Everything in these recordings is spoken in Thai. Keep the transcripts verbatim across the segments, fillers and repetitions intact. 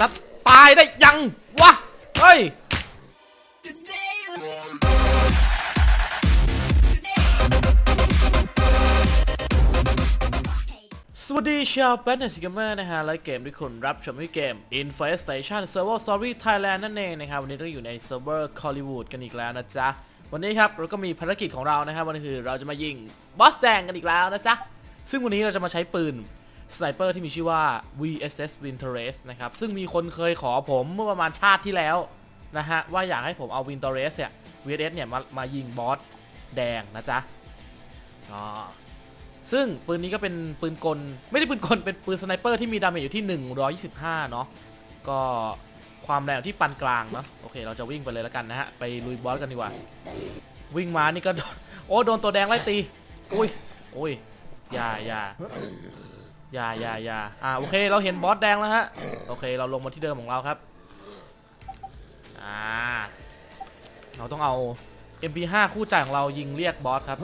จะตายได้ยังวะเฮ้ยสวัสดีชาวแบทเนสเกมเมอร์นะฮะและเกมที่คุณรับชมที่เกม Infestation Survival Story Thailand นั่นเองนะครับวันนี้เราอยู่ในเซิร์ฟเวอร์คอลลีวูดกันอีกแล้วนะจ๊ะวันนี้ครับเราก็มีภารกิจของเรานะครับวันนี้คือเราจะมายิงบอสแดงกันอีกแล้วนะจ๊ะซึ่งวันนี้เราจะมาใช้ปืนสไนเปอร์ที่มีชื่อว่า วี เอส เอส Vintorez นะครับซึ่งมีคนเคยขอผมเมื่อประมาณชาติที่แล้วนะฮะว่าอยากให้ผมเอา Vintorez เนี่ย วี เอส เอส เนี่ยมามายิงบอสแดงนะจ๊ะอ๋อซึ่งปืนนี้ก็เป็นปืนกลไม่ได้ปืนกลเป็นปืนสไนเปอร์ที่มีดาเมจอยู่ที่หนึ่งร้อยยี่สิบห้าเนาะก็ความแรงที่ปานกลางเนาะโอเคเราจะวิ่งไปเลยแล้วกันนะฮะไปลุยบอสกันดีกว่าวิ่งมานี่ก็โอ้โดนตัวแดงไล่ตีอุ้ยอุ้ยอย่าอย่าอย่าอย่าอย่าอ่าโอเคเราเห็นบอสแดงแล้วฮะโอเคเราลงมาที่เดิมของเราครับอ่าเราต้องเอา เอ็ม พี ไฟว์ คู่ใจของเรายิงเรียกบอสครับ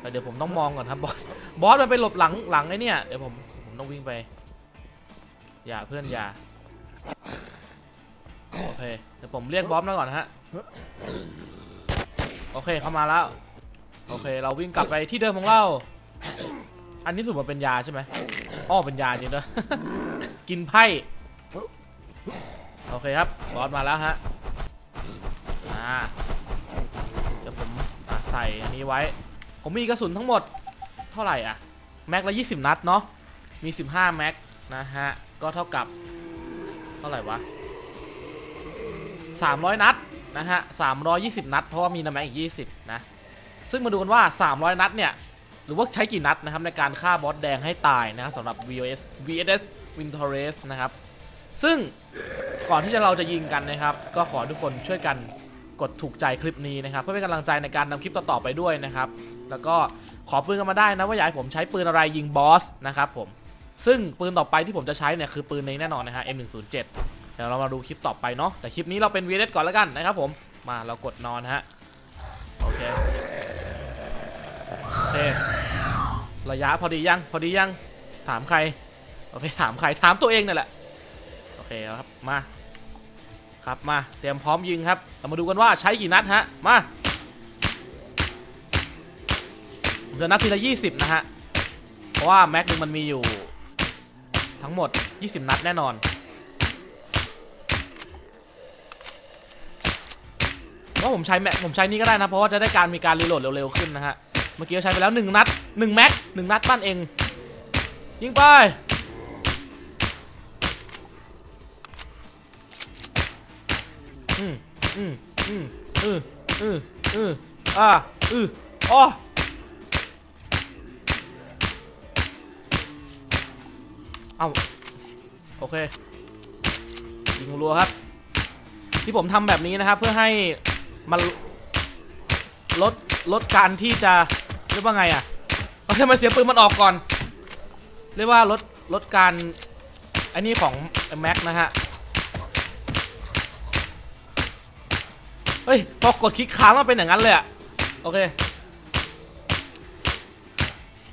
แต่เดี๋ยวผมต้องมองก่อนครับบอสบอสมันไปหลบหลังหลังไอ้เนี่ยเดี๋ยวผมผมต้องวิ่งไปอย่าเพื่อนอย่าโอเคเดี๋ยวผมเรียกบอสมาก่อนฮะโอเคเข้ามาแล้วโอเคเราวิ่งกลับไปที่เดิมของเราอันนี้สุดมันเป็นยาใช่ไหมอ้อเป็นยาจริงด้วย กินไพ่โอเคครับบอสมาแล้วฮะอ่าเดี๋ยวผมใส่อันนี้ไว้ผมมีกระสุนทั้งหมดเท่าไหร่อ่ะแม็กละยี่สิบนัดเนาะมีสิบห้าแม็กนะฮะก็เท่ากับเท่าไหร่วะสามร้อยนัดนะฮะสามร้อยยี่สิบนัดเพราะว่ามีแม็กอีกยี่สิบนะซึ่งมาดูกันว่าสามร้อยนัดเนี่ยหรือว่าใช้กี่นัดนะครับในการฆ่าบอสแดงให้ตายนะสำหรับ วี เอส เอส Vintorez นะครับซึ่งก่อนที่จะเราจะยิงกันนะครับก็ขอทุกคนช่วยกันกดถูกใจคลิปนี้นะครับเพื่อเป็นกำลังใจในการนำคลิปต่อๆไปด้วยนะครับแล้วก็ขอปืนกันมาได้นะว่าอยากให้ผมใช้ปืนอะไรยิงบอสนะครับผมซึ่งปืนต่อไปที่ผมจะใช้เนี่ยคือปืนนี้แน่นอนนะฮะ เอ็ม หนึ่ง ศูนย์ เจ็ด เดี๋ยวเรามาดูคลิปต่อไปเนาะแต่คลิปนี้เราเป็น วี เอส เอส ก่อนแล้วกันนะครับผมมาเรากดนอนฮะโอเคโอเคระยะพอดียังพอดียังถามใครโอเคถามใครถามตัวเองนั่นแหละโอเคครับมาครับมาเตรียมพร้อมยิงครับเรามาดูกันว่าใช้กี่นัดฮะมาผมจะนับทีละยี่สิบนะฮะเพราะว่าแม็กนึงมันมีอยู่ทั้งหมดยี่สิบนัดแน่นอนว่าผมใช้แม็กผมใช้นี่ก็ได้นะเพราะว่าจะได้การมีการรีโหลดเร็วๆขึ้นนะฮะเมื่อกี้เราใช้ไปแล้วหนึ่งนัดหนึ่งแม็กหนึ่งนัดบ้านเองยิงไปอืมอืมอืมอืมอืมอืมอ่าอืมอ๋อเอาโอเคยิงรัวครับที่ผมทำแบบนี้นะครับเพื่อให้มันลดลดการที่จะเรียกว่าไงอ่ะทำไมเสียปืนมันออกก่อนเรียกว่าลดลดการอันนี้ของแม็กนะฮะเฮ้ยพอกดคลิกค้างมันเป็นอย่างนั้นเลยอ่ะโอเค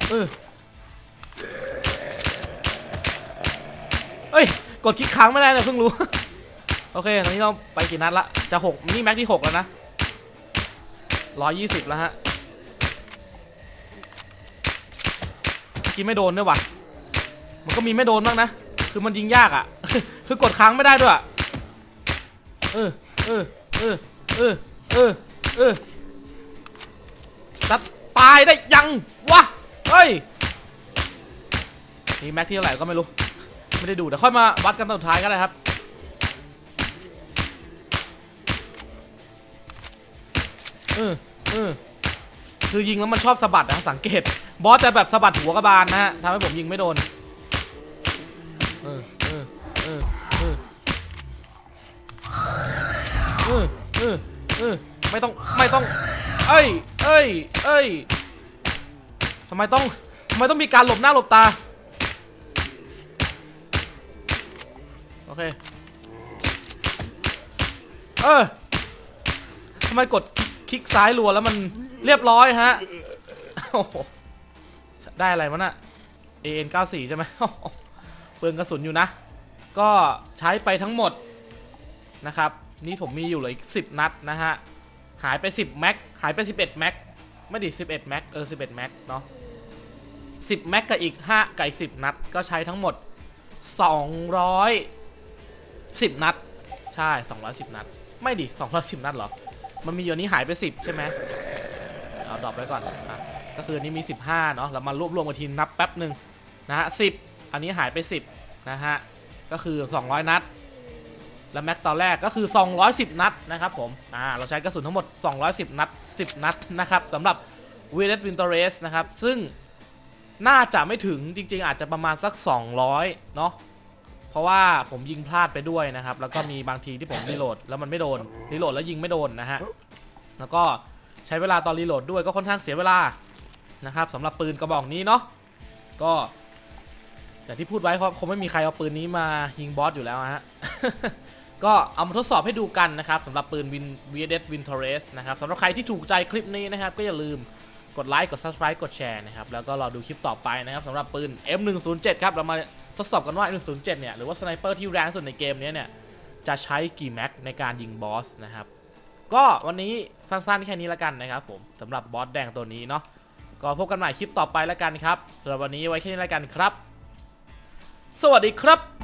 เอเอ้ยกดคลิกค้างไม่ได้เลยเพิ่งรู้ โอเคตอนนี้เราไปกี่นัดละจะหกนี่แม็กที่หกแล้วนะหนึ่งร้อยยี่สิบแล้วฮะกินไม่โดนด้วยวะมันก็มีไม่โดนบ้างนะคือมันยิงยากอ่ะ คือกดค้างไม่ได้ด้วยอ่ะเออเออเออเออเออเออจะตายได้ยังวะเฮ้ยนี่แม็กที่เท่าไหร่ก็ไม่รู้ไม่ได้ดูแต่ค่อยมาวัดกันตอนท้ายก็ได้ครับเออเออคือยิงแล้วมันชอบสะบัดนะสังเกตบอสจะแบบสะบัดหัวกระบาลนะฮะทำให้ผมยิงไม่โดนเออเออเออเออเออเออเออไม่ต้องไม่ต้องเอ้ยเอ้ยเอ้ยทำไมต้องทำไมต้องมีการหลบหน้าหลบตาโอเคเออทำไมกดคลิกซ้ายรัวแล้วมันเรียบร้อยฮะได้อะไรวะน่ะ เอ เอ็น เก้าสิบสี่ ใช่ไหมเปลืองกระสุนอยู่นะ ก็ใช้ไปทั้งหมดนะครับนี่ผมมีอยู่เลยอีกสิบนัดนะฮะหายไปสิบแม็กหายไปสิบเอ็ดแม็กไม่ดิสิบเอ็ดแม็กเออสิบเอ็ดแม็กเนาะสิบแม็กกับอีกห้ากับอีกสิบนัดก็ใช้ทั้งหมดสองร้อยสิบนัดใช่สองร้อยสิบนัดไม่ดิสองร้อยสิบนัดหรอมันมีอยู่นี้หายไปสิบใช่ไหมเอาดรอปไว้ก่อนอ่ะก็คือนี้มีสิบห้าเนาะเรามารวบรวมกันทีนับแป๊บหนึ่งนะฮะสิบอันนี้หายไปสิบนะฮะก็คือสองร้อยนัดและแม็กตอนแรกก็คือสองร้อยสิบนัดนะครับผมอ่าเราใช้กระสุนทั้งหมดสองร้อยสิบนัดสิบนัดนะครับสำหรับ วี เอส เอส Vintorez นะครับซึ่งน่าจะไม่ถึงจริงๆอาจจะประมาณสักสองร้อยเนาะเพราะว่าผมยิงพลาดไปด้วยนะครับแล้วก็มีบางทีที่ผมรีโหลดแล้วมันไม่โดนรีโหลดแล้วยิงไม่โดนนะฮะแล้วก็ใช้เวลาตอนรีโหลดด้วยก็ค่อนข้างเสียเวลานะครับสำหรับปืนกระบอกนี้เนาะก็แต่ที่พูดไว้ครับคงไม่มีใครเอาปืนนี้มายิงบอสอยู่แล้วฮะ ก็เอามาทดสอบให้ดูกันนะครับสำหรับปืน วี เอส เอส Vintorez นะครับสำหรับใครที่ถูกใจคลิปนี้นะครับก็อย่าลืมกดไลค์กด ซับสไครบ์ กดแชร์นะครับแล้วก็รอดูคลิปต่อไปนะครับสำหรับปืน เอ็ม หนึ่งศูนย์เจ็ด ครับเรามาทดสอบกันว่า เอ็ม หนึ่งศูนย์เจ็ด เนี่ยหรือว่าสไนเปอร์ที่แรงสุดในเกมนี้เนี่ยจะใช้กี่แม็กในการยิงบอสนะครับก็วันนี้สั้นๆแค่นี้ละกันนะครับผมสำหรับบอสแดงตัวนี้เนาะก็พบกันใหม่คลิปต่อไปละกันครับสำหรับวันนี้ไว้แค่นี้ละกันครับสวัสดีครับ